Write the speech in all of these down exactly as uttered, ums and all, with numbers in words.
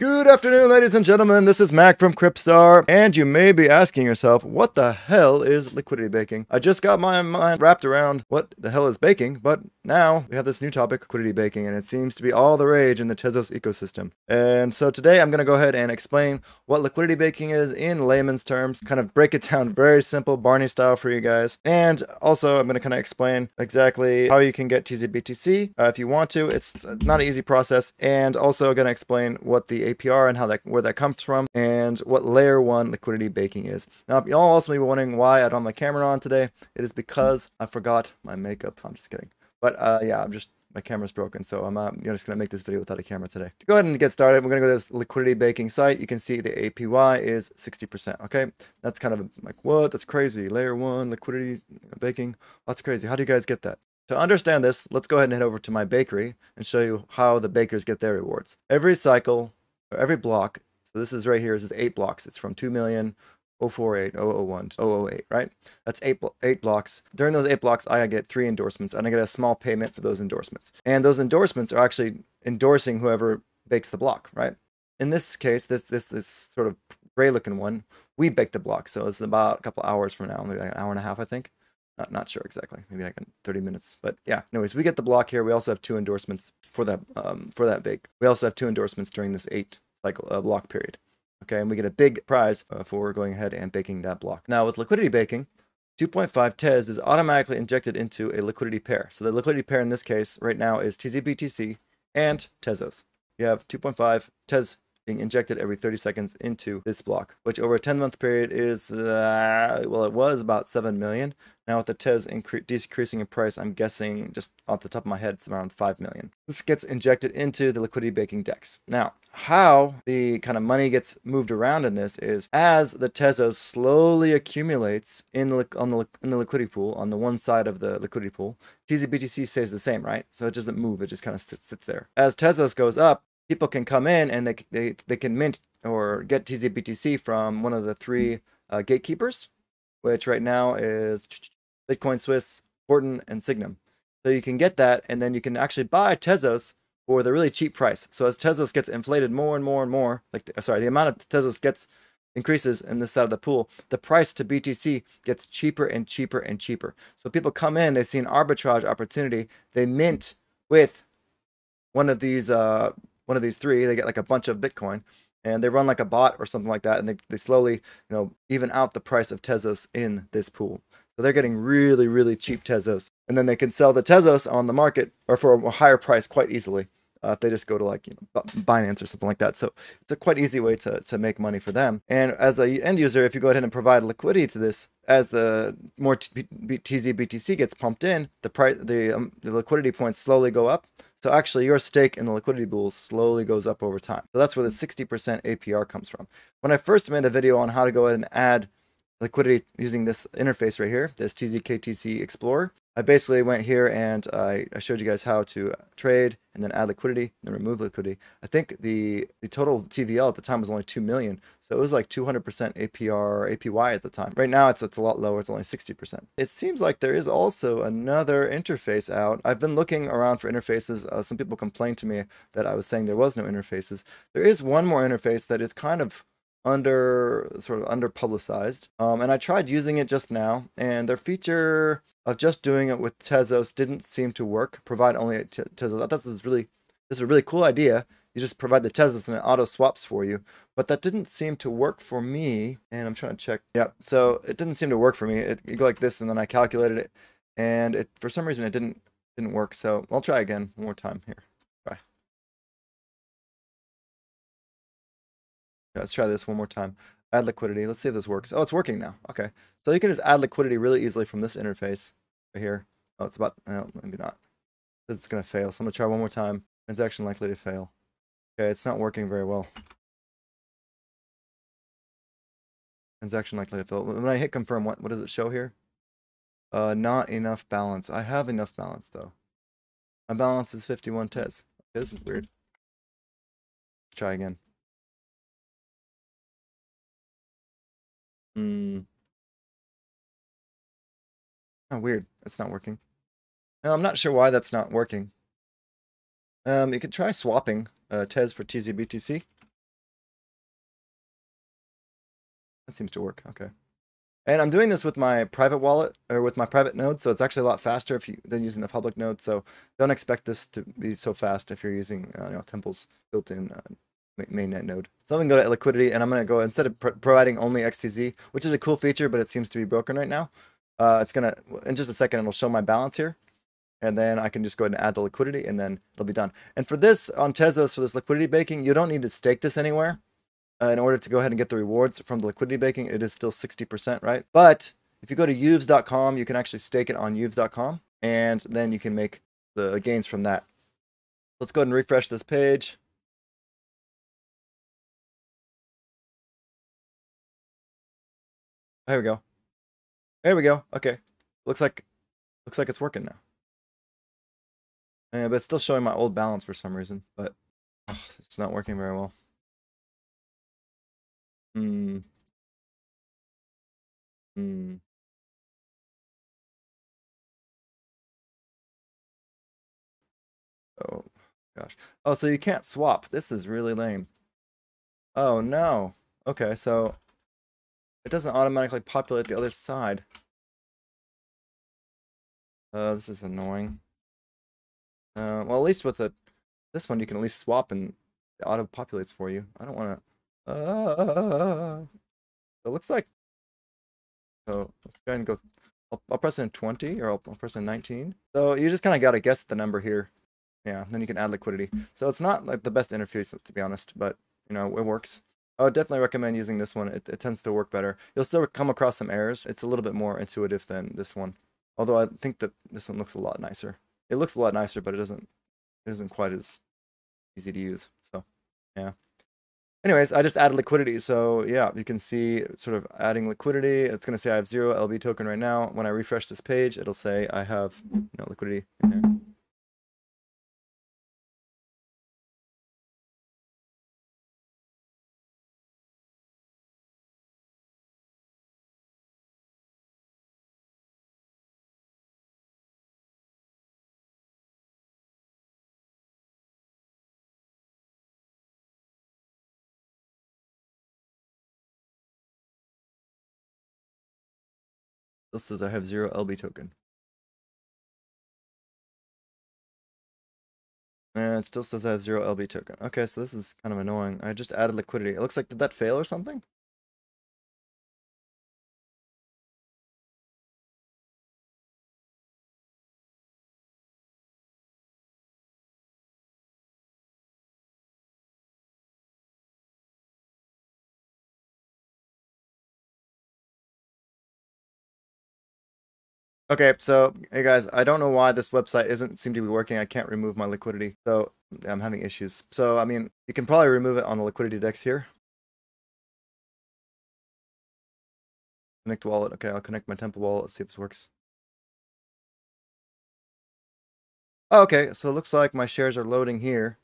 Good afternoon, ladies and gentlemen. This is Mac from Kryptstar, and you may be asking yourself, what the hell is liquidity baking? I just got my mind wrapped around what the hell is baking, but now we have this new topic, liquidity baking, and it seems to be all the rage in the Tezos ecosystem. And so today I'm going to go ahead and explain what liquidity baking is in layman's terms, kind of break it down very simple Barney style for you guys. And also I'm going to kind of explain exactly how you can get T Z B T C uh, if you want to. It's not an easy process, and also going to explain what the A P R and how that where that comes from, and what layer one liquidity baking is. Now, if y'all also may be wondering why I don't have my camera on today, it is because I forgot my makeup. I'm just kidding, but uh, yeah, I'm just my camera's broken, so I'm, uh, I'm just gonna make this video without a camera today. To go ahead and get started, we're gonna go to this liquidity baking site. You can see the A P Y is sixty percent. Okay, that's kind of like what? That's crazy. Layer one liquidity baking. That's crazy. How do you guys get that? To understand this, let's go ahead and head over to my bakery and show you how the bakers get their rewards. Every cycle. Every block, so this is right here, this is eight blocks. It's from two million, oh four eight, oh oh one to oh oh eight, right? That's eight, eight blocks. During those eight blocks, I get three endorsements, and I get a small payment for those endorsements. And those endorsements are actually endorsing whoever bakes the block, right? In this case, this this this sort of gray looking one, we bake the block. So it's about a couple hours from now, maybe like an hour and a half, I think. Not, not sure exactly, maybe like thirty minutes, but yeah, anyways, we get the block here. We also have two endorsements for that, um, for that bake. We also have two endorsements during this eight cycle uh, block period. Okay. And we get a big prize uh, for going ahead and baking that block. Now with liquidity baking, two point five T E Z is automatically injected into a liquidity pair. So the liquidity pair in this case right now is T Z B T C and Tezos. You have two point five T E Z being injected every thirty seconds into this block, which over a ten month period is, uh, well, it was about seven million. Now with the T E Z decreasing in price, I'm guessing just off the top of my head, it's around five million. This gets injected into the liquidity baking decks. Now, how the kind of money gets moved around in this is as the Tezos slowly accumulates in the, on the, in the liquidity pool, on the one side of the liquidity pool, T Z B T C stays the same, right? So it doesn't move, it just kind of sits, sits there. As Tezos goes up, people can come in and they, they, they can mint or get T Z B T C from one of the three uh, gatekeepers, which right now is Bitcoin Swiss, Horton, and Signum. So you can get that, and then you can actually buy Tezos for the really cheap price. So as Tezos gets inflated more and more and more, like the, sorry, the amount of Tezos gets increases in this side of the pool, the price to B T C gets cheaper and cheaper and cheaper. So people come in, they see an arbitrage opportunity, they mint with one of these uh, one of these three, they get like a bunch of Bitcoin, and they run like a bot or something like that, and they, they slowly, you know, even out the price of Tezos in this pool. So they're getting really, really cheap Tezos, and then they can sell the Tezos on the market or for a higher price quite easily uh, if they just go to like, you know, Binance or something like that. So it's a quite easy way to, to make money for them. And as an end user, if you go ahead and provide liquidity to this, as the more T Z B T C gets pumped in, the price, the, um, the liquidity points slowly go up. So actually your stake in the liquidity pool slowly goes up over time. So that's where the sixty percent A P R comes from. When I first made a video on how to go ahead and add liquidity using this interface right here, this T Z K T C Explorer, I basically went here and I, I showed you guys how to trade and then add liquidity and then remove liquidity. I think the, the total T V L at the time was only two million. So it was like two hundred percent A P R, A P Y at the time. Right now it's, it's a lot lower. It's only sixty percent. It seems like there is also another interface out. I've been looking around for interfaces. Uh, some people complained to me that I was saying there was no interfaces. There is one more interface that is kind of under sort of under publicized. Um, and I tried using it just now, and their feature of just doing it with Tezos didn't seem to work. Provide only a Tezos. I thought this was really, this is a really cool idea. You just provide the Tezos and it auto swaps for you, but that didn't seem to work for me. And I'm trying to check. Yeah. So it didn't seem to work for me. It, you go like this, and then I calculated it, and it, for some reason it didn't, didn't work. So I'll try again one more time here. Try. Yeah, let's try this one more time. Add liquidity. Let's see if this works. Oh, it's working now. Okay. So you can just add liquidity really easily from this interface right here. Oh, it's about, no, maybe not. It's going to fail. So I'm going to try one more time. Transaction likely to fail. Okay. It's not working very well. Transaction likely to fail. When I hit confirm, what, what does it show here? Uh, not enough balance. I have enough balance though. My balance is fifty-one T E Z. Okay, this is weird. Let's try again. Hmm. Oh, weird. It's not working. Now, I'm not sure why that's not working. Um, you could try swapping uh, T E Z for T Z B T C. That seems to work. Okay. And I'm doing this with my private wallet, or with my private node, so it's actually a lot faster if you, than using the public node. So don't expect this to be so fast if you're using uh, you know, Temple's built-in uh, mainnet node. So I'm going to go to liquidity, and I'm going to go, instead of pr providing only X T Z, which is a cool feature, but it seems to be broken right now. Uh, it's going to, in just a second, it'll show my balance here. And then I can just go ahead and add the liquidity, and then it'll be done. And for this, on Tezos, for this liquidity baking, you don't need to stake this anywhere. Uh, in order to go ahead and get the rewards from the liquidity baking, it is still sixty percent, right? But if you go to uves dot com, you can actually stake it on uves dot com, and then you can make the gains from that. Let's go ahead and refresh this page. There we go. There we go. Okay. Looks like, looks like it's working now. Yeah, but it's still showing my old balance for some reason, but ugh, it's not working very well. Hmm. Hmm. Oh, gosh. Oh, so you can't swap. This is really lame. Oh, no. Okay, so it doesn't automatically populate the other side. Uh, this is annoying. Uh, well, at least with a, this one, you can at least swap and it auto-populates for you. I don't want to... Uh, it looks like... So, let's go ahead and go... I'll, I'll press in twenty, or I'll, I'll press in nineteen. So, you just kind of got to guess at the number here. Yeah, then you can add liquidity. So, it's not like the best interface, to be honest, but, you know, it works. I would definitely recommend using this one. It, it tends to work better. You'll still come across some errors. It's a little bit more intuitive than this one. Although, I think that this one looks a lot nicer. It looks a lot nicer, but it doesn't it isn't quite as easy to use. So yeah. Anyways, I just added liquidity. So yeah, you can see sort of adding liquidity. It's gonna say I have zero L B token right now. When I refresh this page, it'll say I have no liquidity in there. This says I have zero L B token. And it still says I have zero L B token. Okay, so this is kind of annoying. I just added liquidity. It looks like, did that fail or something? Okay, so, hey guys, I don't know why this website isn't seem to be working. I can't remove my liquidity, so I'm having issues. So, I mean, you can probably remove it on the liquidity dex here. Connect wallet. Okay, I'll connect my Temple wallet. Let's see if this works. Oh, okay, so it looks like my shares are loading here.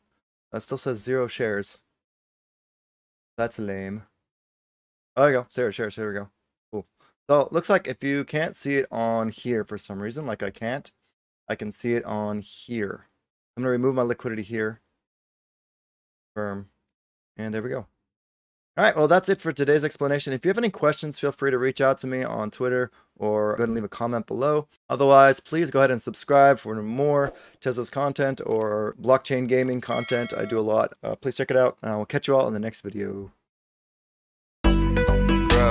It still says zero shares. That's lame. Oh, there you go. Zero shares. Here we go. Cool. So it looks like if you can't see it on here for some reason, like I can't, I can see it on here. I'm going to remove my liquidity here. Confirm. And there we go. All right, well, that's it for today's explanation. If you have any questions, feel free to reach out to me on Twitter or go ahead and leave a comment below. Otherwise, please go ahead and subscribe for more Tezos content or blockchain gaming content. I do a lot. Uh, please check it out, and I will catch you all in the next video.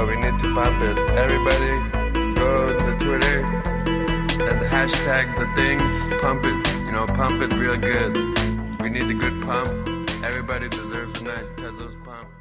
We need to pump it. Everybody go to Twitter and hashtag the things. Pump it. You know, pump it real good. We need a good pump. Everybody deserves a nice Tezos pump.